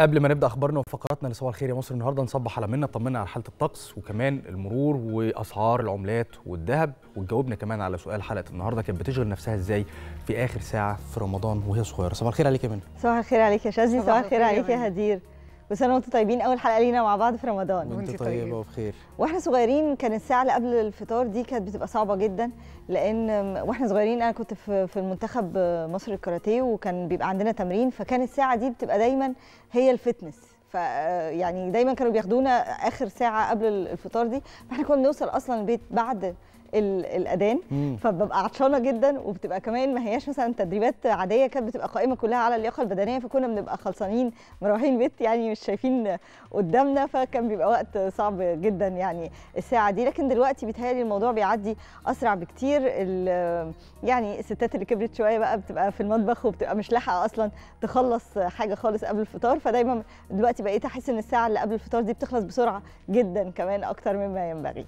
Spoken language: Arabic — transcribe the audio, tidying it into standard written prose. قبل ما نبدا اخبارنا وفقراتنا لصباح الخير يا مصر النهارده، نصبح على منة، طمنا على حاله الطقس وكمان المرور واسعار العملات والذهب، وتجاوبنا كمان على سؤال حلقه النهارده كانت بتشغل نفسها ازاي في اخر ساعه في رمضان وهي صغيره. صباح الخير عليك يا منة. صباح الخير عليك يا شاذلي. صباح الخير عليك يا هدير. بس انا وانتم طيبين، اول حلقه لينا مع بعض في رمضان وانت طيبه وبخير. واحنا صغيرين كان الساعه اللي قبل الفطار دي كانت بتبقى صعبه جدا، لان واحنا صغيرين انا كنت في المنتخب مصر الكاراتيه، وكان بيبقى عندنا تمرين، فكان الساعه دي بتبقى دايما هي الفتنس، فيعني دايما كانوا بياخدونا اخر ساعه قبل الفطار دي، فاحنا كنا بنوصل اصلا البيت بعد الاذان، فببقى عطشانه جدا، وبتبقى كمان ما هياش مثلا تدريبات عاديه، كانت بتبقى قائمه كلها على اللياقه البدنيه، فكنا بنبقى خلصانين مروحين البيت، يعني مش شايفين قدامنا، فكان بيبقى وقت صعب جدا يعني الساعه دي. لكن دلوقتي بيتهيألي الموضوع بيعدي اسرع بكتير، يعني الستات اللي كبرت شويه بقى بتبقى في المطبخ وبتبقى مش لاحقه اصلا تخلص حاجه خالص قبل الفطار، فدايما دلوقتي بقيت احس ان الساعه اللي قبل الفطار دي بتخلص بسرعه جدا، كمان اكتر مما ينبغي.